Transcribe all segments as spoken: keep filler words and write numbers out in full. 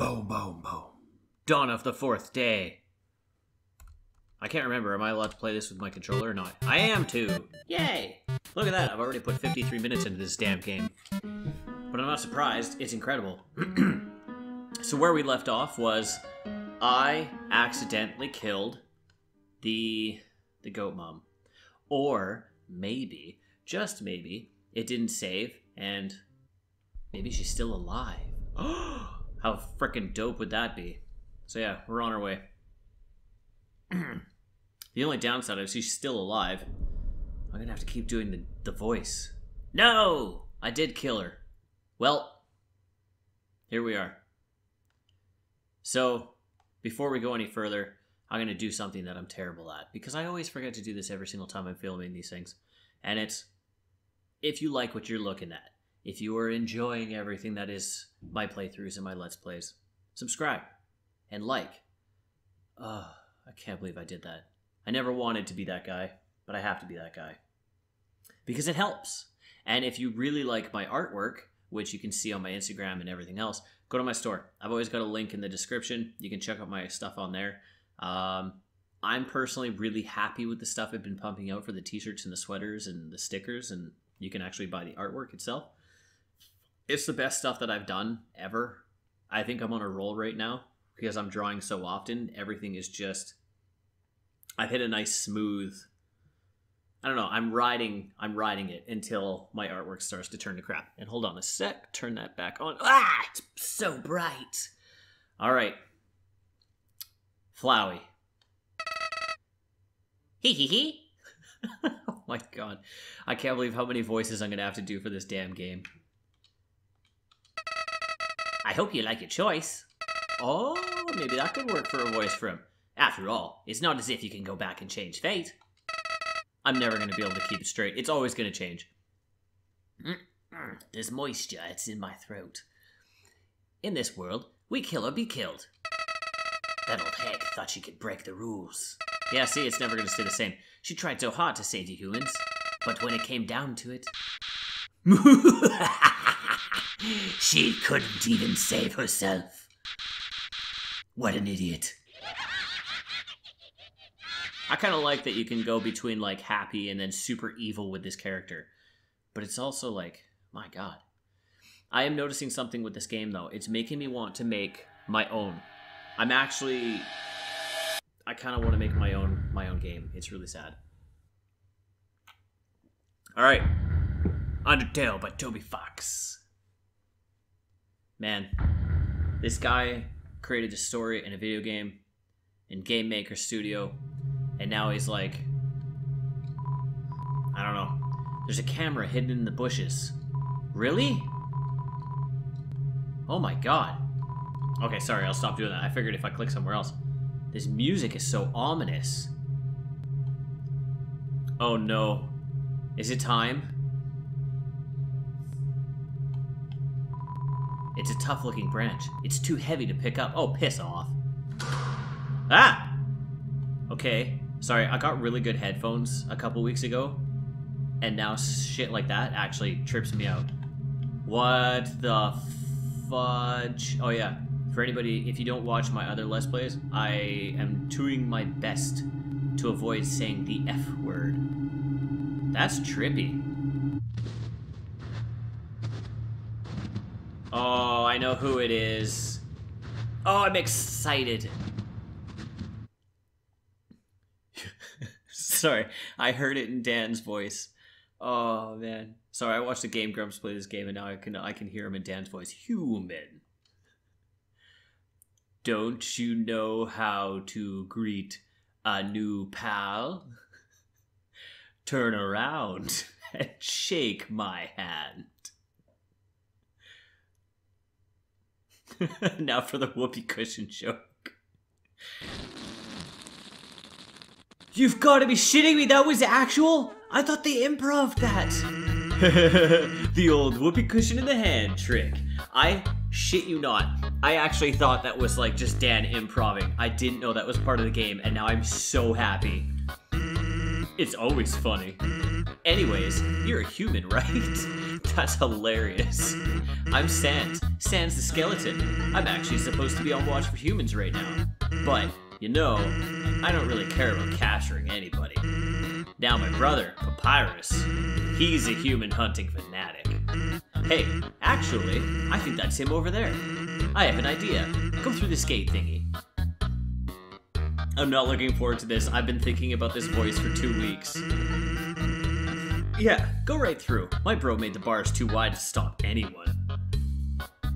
Boom, boom, boom. Dawn of the fourth day. I can't remember. Am I allowed to play this with my controller or not? I am too. Yay! Look at that. I've already put fifty-three minutes into this damn game. But I'm not surprised. It's incredible. So where we left off was I accidentally killed the the goat mom. Or maybe, just maybe, it didn't save and maybe she's still alive. Oh! How frickin' dope would that be? So yeah, we're on our way. The only downside is she's still alive. I'm gonna have to keep doing the, the voice. No! I did kill her. Well, here we are. So, before we go any further, I'm gonna do something that I'm terrible at, because I always forget to do this every single time I'm filming these things. And it's, if you like what you're looking at, if you are enjoying everything that is my playthroughs and my Let's Plays, subscribe and like. Oh, I can't believe I did that. I never wanted to be that guy, but I have to be that guy. Because it helps. And if you really like my artwork, which you can see on my Instagram and everything else, go to my store. I've always got a link in the description. You can check out my stuff on there. Um, I'm personally really happy with the stuff I've been pumping out for the t-shirts and the sweaters and the stickers, and you can actually buy the artwork itself. It's the best stuff that I've done ever. I think I'm on a roll right now because I'm drawing so often. Everything is just... I've hit a nice smooth... I don't know. I'm riding I'm riding it until my artwork starts to turn to crap. And hold on a sec. Turn that back on. Ah! It's so bright. All right. Flowey. Hee hee hee. Oh my god. I can't believe how many voices I'm going to have to do for this damn game. I hope you like your choice. Oh, maybe that could work for a voice for him. After all, it's not as if you can go back and change fate. I'm never going to be able to keep it straight. It's always going to change. Mm-mm. There's moisture. It's in my throat. In this world, we kill or be killed. That old hag thought she could break the rules. Yeah, see, it's never going to stay the same. She tried so hard to save you humans, but when it came down to it... She couldn't even save herself. What an idiot. I kind of like that you can go between, like, happy and then super evil with this character. But it's also like, my god. I am noticing something with this game, though. It's making me want to make my own. I'm actually... I kind of want to make my own, my own game. It's really sad. Alright. Undertale by Toby Fox. Man, this guy created a story in a video game, in Game Maker Studio, and now he's like, I don't know, there's a camera hidden in the bushes. Really? Oh my god. Okay, sorry, I'll stop doing that. I figured if I click somewhere else. This music is so ominous. Oh no. Is it time? It's a tough-looking branch. It's too heavy to pick up. Oh, piss off. Ah! Okay. Sorry, I got really good headphones a couple weeks ago, and now shit like that actually trips me out. What the fudge? Oh, yeah. For anybody, if you don't watch my other Let's Plays, I am doing my best to avoid saying the F word. That's trippy. Oh, I know who it is. Oh, I'm excited. Sorry, I heard it in Dan's voice. Oh, man. Sorry, I watched the Game Grumps play this game, and now I can I can hear him in Dan's voice. Human. Don't you know how to greet a new pal? Turn around and shake my hand. Now for the whoopee cushion joke. You've got to be shitting me, that was actual? I thought they improv'd that. The old whoopee cushion in the hand trick. I shit you not. I actually thought that was like just Dan improving. I didn't know that was part of the game, and now I'm so happy. It's always funny. Anyways, you're a human, right? That's hilarious. I'm Sans. Sans the skeleton. I'm actually supposed to be on watch for humans right now. But, you know, I don't really care about capturing anybody. Now my brother, Papyrus, he's a human hunting fanatic. Hey, actually, I think that's him over there. I have an idea. Come through this gate thingy. I'm not looking forward to this. I've been thinking about this voice for two weeks. Yeah, go right through. My bro made the bars too wide to stop anyone.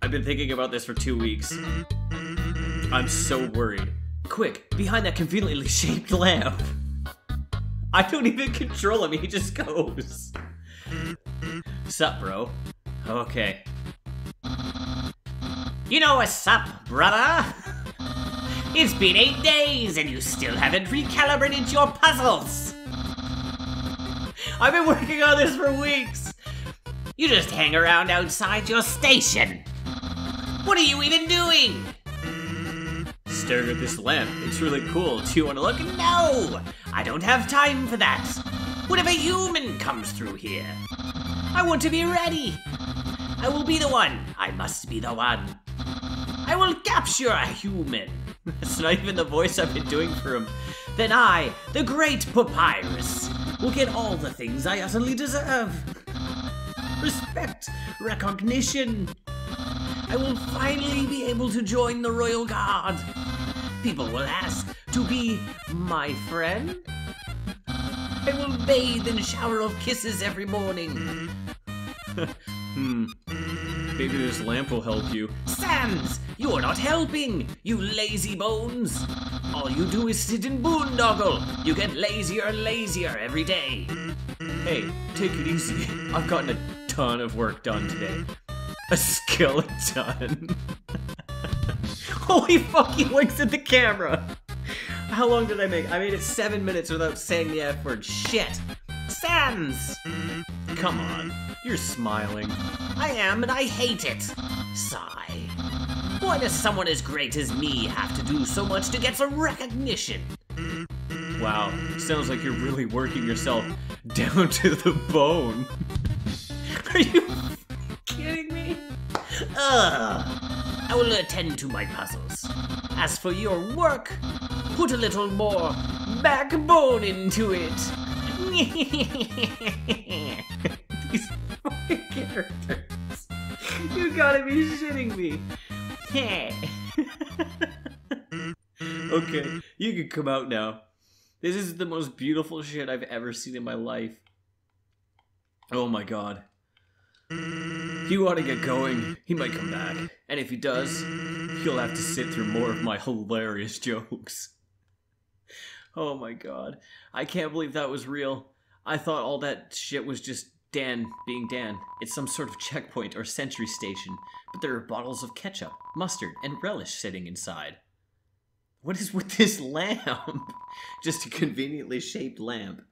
I've been thinking about this for two weeks. I'm so worried. Quick, behind that conveniently shaped lamp. I don't even control him, he just goes. Sup, bro? Okay. You know what's up, brother? It's been eight days and you still haven't recalibrated your puzzles! I've been working on this for weeks! You just hang around outside your station! What are you even doing? Staring at this lamp, it's really cool. Do you want to look? No! I don't have time for that! What if a human comes through here? I want to be ready! I will be the one! I must be the one! I will capture a human! That's not even the voice I've been doing for him. Then I, the great Papyrus, will get all the things I utterly deserve. Respect, recognition. I will finally be able to join the royal guard. People will ask to be my friend. I will bathe in a shower of kisses every morning. Hmm. Maybe this lamp will help you. Sans! You're not helping, you lazy bones! All you do is sit and boondoggle! You get lazier and lazier every day! Hey, take it easy. I've gotten a ton of work done today. A skeleton! Holy fuck, he winks at the camera! How long did I make? I made it seven minutes without saying the F word. Shit! Sans! Come on, you're smiling. I am, and I hate it. Sigh. Why does someone as great as me have to do so much to get some recognition? Wow, sounds like you're really working yourself down to the bone. Are you kidding me? Ugh. I will attend to my puzzles. As for your work, put a little more backbone into it. These fucking characters. You gotta be shitting me. Hey. Okay, you can come out now. This is the most beautiful shit I've ever seen in my life. Oh my god. You ought to get going. He might come back. And if he does, you'll have to sit through more of my hilarious jokes. Oh my god. I can't believe that was real. I thought all that shit was just Dan being Dan. It's some sort of checkpoint or sentry station. But there are bottles of ketchup, mustard, and relish sitting inside. What is with this lamp? Just a conveniently shaped lamp.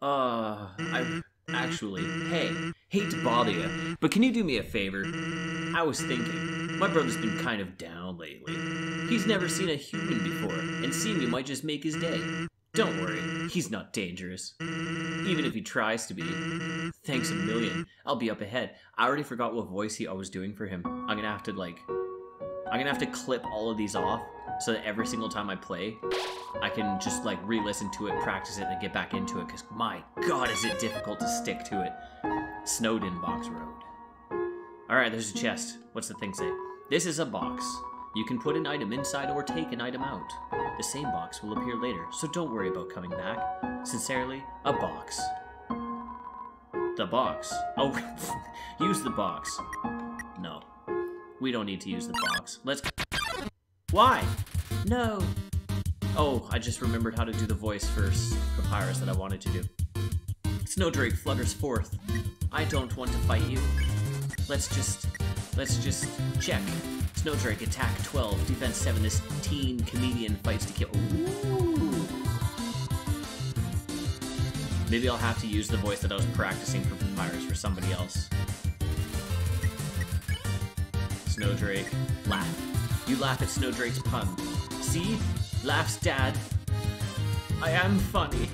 Uh, I actually, hey, hate to bother you, but can you do me a favor? I was thinking, my brother's been kind of down lately. He's never seen a human before, and seeing you might just make his day. Don't worry, he's not dangerous. Even if he tries to be. Thanks a million. I'll be up ahead. I already forgot what voice he, I was doing for him. I'm gonna have to, like... I'm gonna have to clip all of these off so that every single time I play, I can just, like, re-listen to it, practice it, and get back into it, because my god is it difficult to stick to it. Snowden Box Road. Alright, there's a chest. What's the thing say? This is a box. You can put an item inside or take an item out. The same box will appear later, so don't worry about coming back. Sincerely, a box. The box. Oh, use the box. No. We don't need to use the box. Let's... Why? No. Oh, I just remembered how to do the voice for Papyrus that I wanted to do. Snowdrake flutters forth. I don't want to fight you. Let's just... Let's just check. Snowdrake, attack twelve, defense seven, this teen comedian fights to kill. Ooh. Maybe I'll have to use the voice that I was practicing for Papyrus for somebody else. Snowdrake, laugh. You laugh at Snowdrake's pun. See? Laughs dad. I am funny.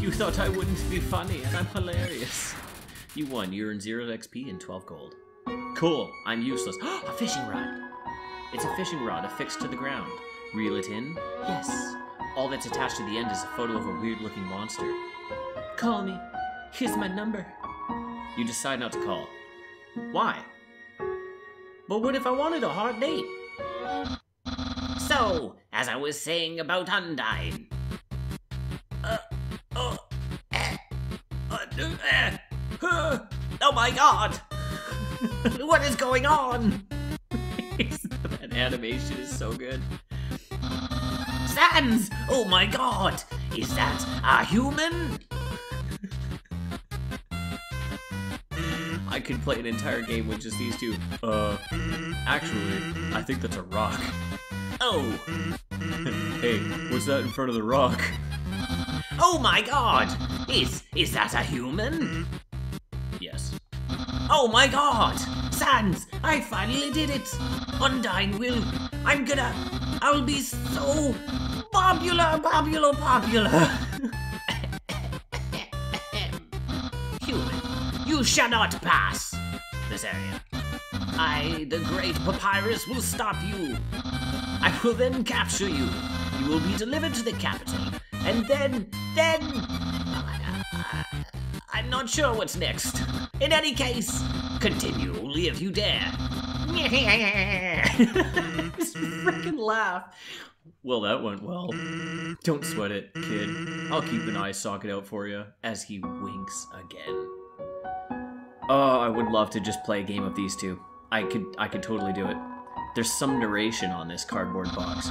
You thought I wouldn't be funny, and I'm hilarious. You won. You earned zero X P and twelve gold. Cool. I'm useless. A fishing rod. It's a fishing rod affixed to the ground. Reel it in. Yes. All that's attached to the end is a photo of a weird-looking monster. Call me. Here's my number. You decide not to call. Why? But what if I wanted a hard date? So, as I was saying about Undyne. Uh, oh, eh, uh, eh, uh, oh my god! What is going on? That animation is so good. Sans! Oh my god! Is that a human? I could play an entire game with just these two. Uh, actually, I think that's a rock. Oh! Hey, what's that in front of the rock? Oh my god! Is, is that a human? Yes. Oh my god! Sans! I finally did it! Undyne will... I'm gonna... I'll be so... Popular, popular, popular! You shall not pass this area. I, the great Papyrus, will stop you. I will then capture you. You will be delivered to the capital. And then, then... I'm not sure what's next. In any case, continue only if you dare. Just freaking laugh. Well, that went well. Don't sweat it, kid. I'll keep an eye socket out for you. As he winks again. Oh, I would love to just play a game of these two. I could, I could totally do it. There's some narration on this cardboard box.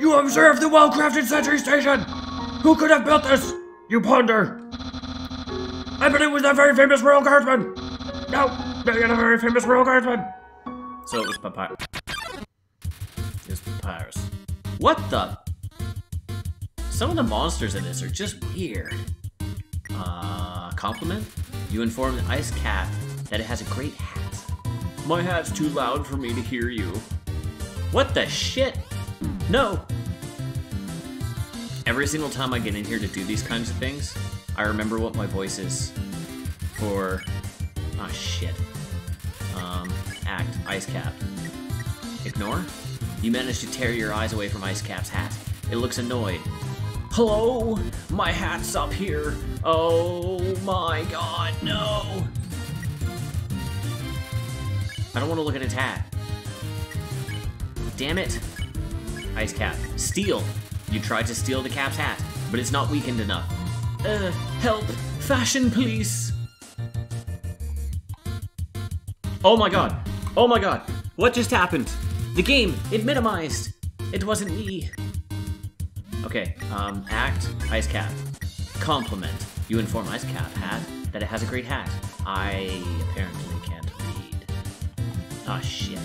You observe the well-crafted sentry station! Who could have built this? You ponder! I believe it was that very famous royal guardsman! No, they're not a very famous royal guardsman! So it was Papyrus. It was Papyrus. What the? Some of the monsters in this are just weird. Uh, compliment? You inform the Ice Cap that it has a great hat. My hat's too loud for me to hear you. What the shit? No! Every single time I get in here to do these kinds of things, I remember what my voice is. For... Ah, shit. Um, act. Ice Cap. Ignore? You manage to tear your eyes away from Ice Cap's hat. It looks annoyed. Hello? My hat's up here. Oh my god, no! I don't want to look at its hat. Damn it. Ice Cap. Steal! You tried to steal the cap's hat, but it's not weakened enough. Uh, help! Fashion police! Oh my god! Oh my god! What just happened? The game! It minimized! It wasn't me. Okay, um, act, Ice Cap. Compliment. You inform Ice Cap hat that it has a great hat. I apparently can't read. Ah, shit.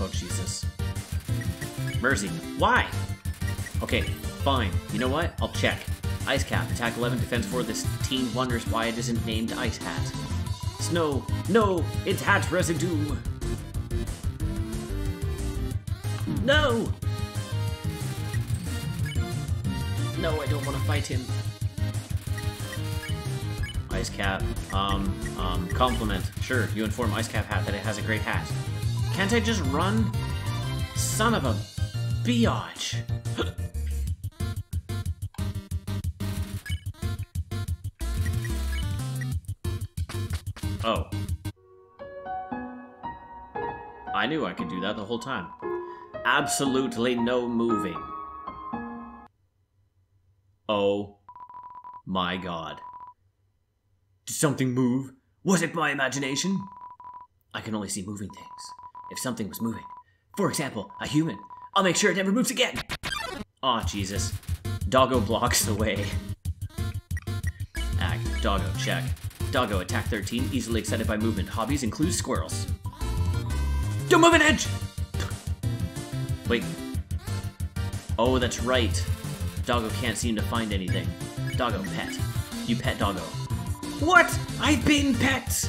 Oh, Jesus. Mercy. Why? Okay, fine. You know what? I'll check. Ice Cap, attack eleven, defense four. This teen wonders why it isn't named Ice Hat. Snow. No, it's hat residue. No! No, I don't want to fight him. Ice Cap, um, um, compliment. Sure, you inform Ice Cap hat that it has a great hat. Can't I just run? Son of a biatch. Oh. I knew I could do that the whole time. Absolutely no moving. Oh my god. Did something move? Was it my imagination? I can only see moving things. If something was moving, for example, a human, I'll make sure it never moves again! Aw, oh, Jesus. Doggo blocks the way. Act. Doggo, check. Doggo, attack thirteen, easily excited by movement. Hobbies include squirrels. Don't move an inch! Wait. Oh, that's right. Doggo can't seem to find anything. Doggo, pet. You pet Doggo. What? I've been pet!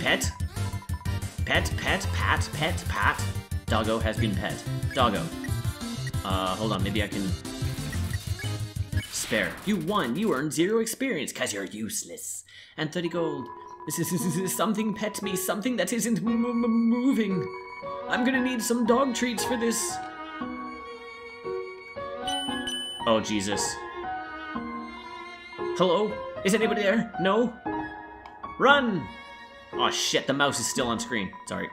Pet? Pet, pet, pat, pet, pat. Doggo has been pet. Doggo. Uh, hold on, maybe I can... Spare. You won! You earned zero experience, because you're useless. And thirty gold. This is, this is something pet me, something that isn't m m moving. I'm gonna need some dog treats for this. Oh, Jesus. Hello? Is anybody there? No? Run! Oh shit, the mouse is still on screen. Sorry.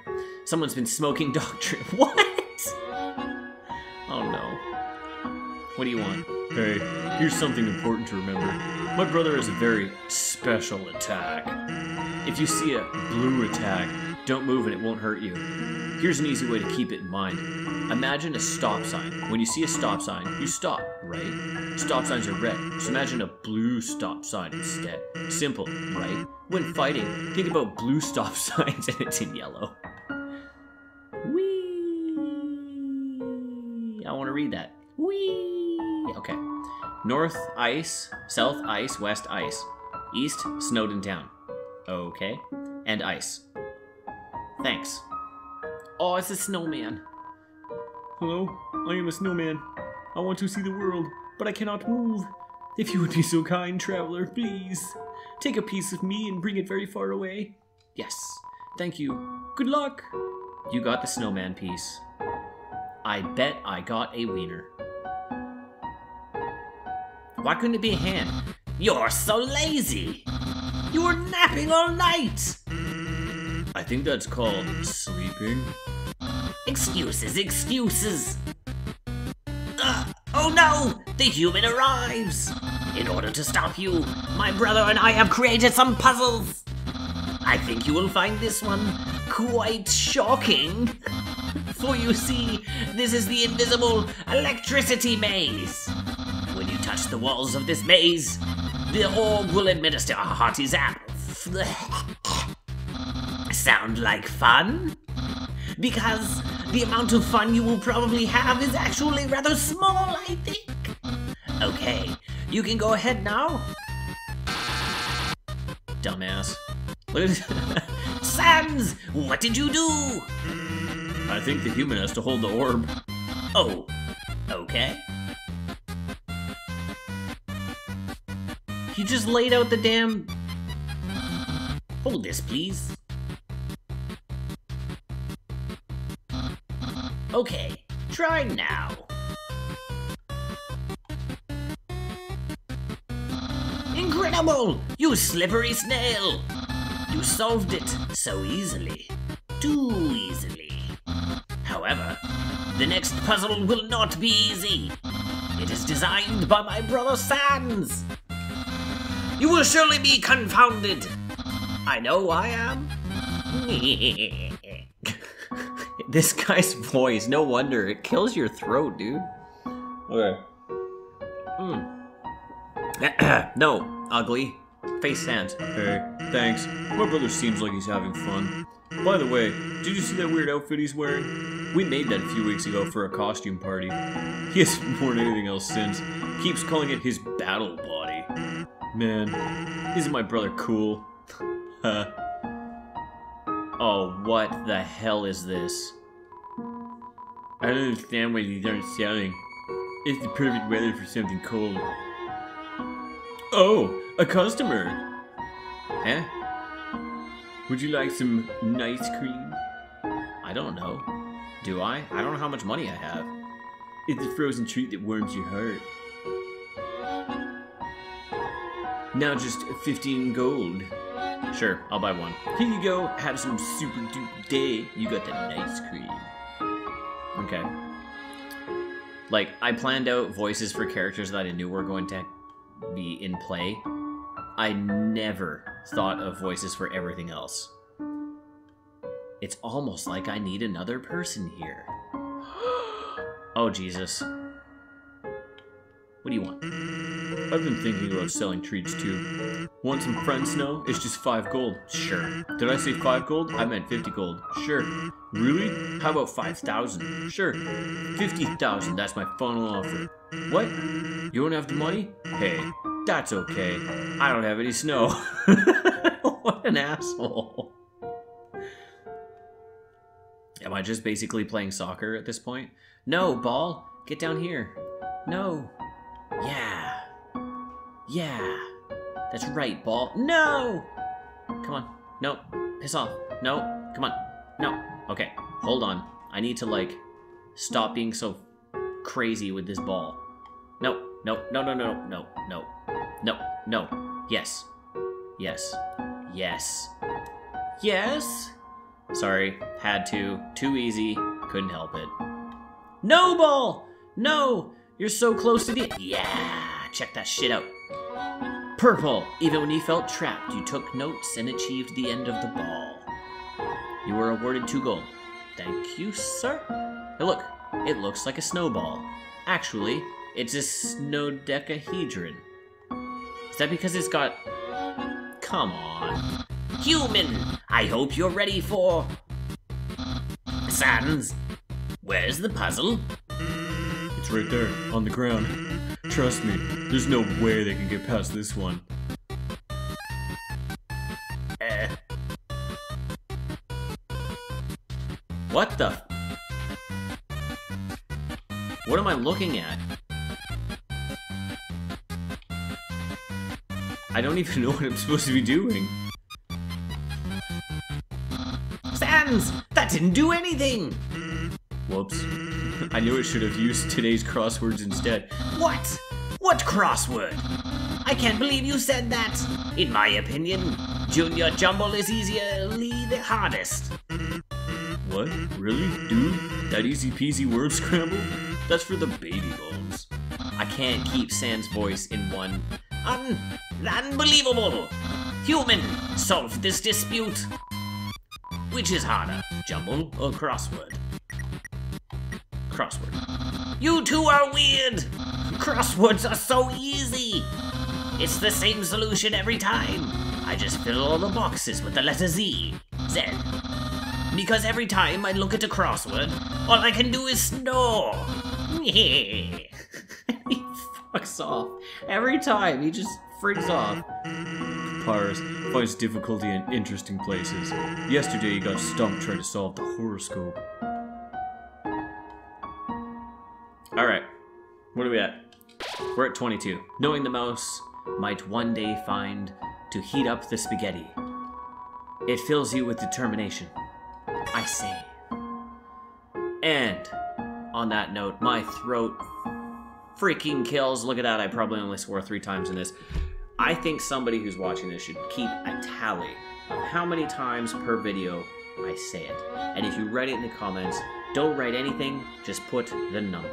Someone's been smoking dog treat. What? Oh no. What do you want? Hey, here's something important to remember. My brother has a very special attack. If you see a blue attack, don't move and it won't hurt you. Here's an easy way to keep it in mind. Imagine a stop sign. When you see a stop sign, you stop, right? Stop signs are red, so imagine a blue stop sign instead. Simple, right? When fighting, think about blue stop signs and it's in yellow. Whee! I want to read that. Whee! Okay. North, ice. South, ice. West, ice. East, Snowden Town. Okay. And ice. Thanks. Oh, it's a snowman. Hello, I am a snowman. I want to see the world, but I cannot move. If you would be so kind, traveler, please. Take a piece of me and bring it very far away. Yes, thank you. Good luck. You got the snowman piece. I bet I got a wiener. Why couldn't it be a hand? You're so lazy. You were napping all night. I think that's called sleeping. Excuses, excuses! Ugh. Oh no! The human arrives! In order to stop you, my brother and I have created some puzzles! I think you will find this one quite shocking. For you see, this is the invisible electricity maze. When you touch the walls of this maze, the orb will administer a hearty zap. Sound like fun? Because the amount of fun you will probably have is actually rather small, I think. Okay, you can go ahead now. Dumbass. Sans, what did you do? I think the human has to hold the orb. Oh, okay. You just laid out the damn... Hold this, please. Okay, try now. Incredible! You slippery snail! You solved it so easily. Too easily. However, the next puzzle will not be easy. It is designed by my brother Sans. You will surely be confounded. I know I am. This guy's voice, no wonder. It kills your throat, dude. Okay. Mm. No, ugly. Face Sans. Hey, thanks. My brother seems like he's having fun. By the way, did you see that weird outfit he's wearing? We made that a few weeks ago for a costume party. He hasn't worn anything else since. Keeps calling it his battle body. Man, isn't my brother cool? Huh. Oh, what the hell is this? I don't understand why these aren't selling. It's the perfect weather for something cold. Oh, a customer! Huh? Would you like some nice cream? I don't know. Do I? I don't know how much money I have. It's a frozen treat that warms your heart. Now just fifteen gold. Sure, I'll buy one. Here you go, have some super duper day. You got the nice cream. Okay. Like, I planned out voices for characters that I knew were going to be in play. I never thought of voices for everything else. It's almost like I need another person here. Oh, Jesus. What do you want? I've been thinking about selling treats too. Want some friend snow? It's just five gold. Sure. Did I say five gold? I meant fifty gold. Sure. Really? How about five thousand? Sure. Fifty thousand. That's my final offer. What? You don't have the money? Hey, that's okay. I don't have any snow. What an asshole. Am I just basically playing soccer at this point? No, ball. Get down here. No. Yeah. Yeah. That's right, ball. No! Come on. No. Piss off. No. Come on. No. Okay. Hold on. I need to, like, stop being so crazy with this ball. No. No. No, no, no, no, no. No. No. Yes. Yes. Yes. Yes? Sorry. Had to. Too easy. Couldn't help it. No, ball! No! You're so close to the... Yeah! Check that shit out. Purple! Even when you felt trapped, you took notes and achieved the end of the ball. You were awarded two gold. Thank you, sir. Hey, look. It looks like a snowball. Actually, it's a snodecahedron. Is that because it's got... Come on. Human! I hope you're ready for... Sans! Where's the puzzle? It's right there, on the ground. Trust me, there's no way they can get past this one. Uh. What the? What am I looking at? I don't even know what I'm supposed to be doing. Sans! That didn't do anything! Whoops. I knew it should have used today's crosswords instead. What? What crossword? I can't believe you said that! In my opinion, Junior Jumble is easily the hardest. What? Really? Dude? That easy peasy word scramble? That's for the baby bones. I can't keep Sans' voice in one. Un... unbelievable! Human, solve this dispute! Which is harder, Jumble or crossword? Crossword. You two are weird! Crosswords are so easy! It's the same solution every time. I just fill all the boxes with the letter Z. Z. Because every time I look at a crossword, all I can do is snore. Yeah. He fucks off. Every time, he just freaks off. Papyrus finds difficulty in interesting places. Yesterday he got stumped trying to solve the horoscope. Alright, what are we at? We're at twenty-two. Knowing the mouse might one day find to heat up the spaghetti. It fills you with determination. I say. And on that note, my throat freaking kills. Look at that, I probably only swore three times in this. I think somebody who's watching this should keep a tally of how many times per video I say it. And if you write it in the comments, don't write anything, just put the number.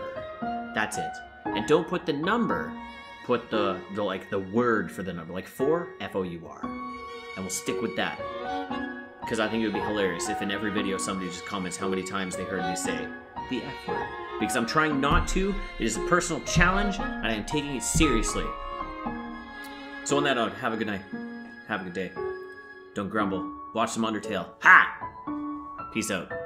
That's it. And don't put the number, put the, the like the word for the number, like four, F O U R. And we'll stick with that. Because I think it would be hilarious if in every video somebody just comments how many times they heard me say the F word. Because I'm trying not to, it is a personal challenge, and I am taking it seriously. So on that note, have a good night. Have a good day. Don't grumble. Watch some Undertale. Ha! Peace out.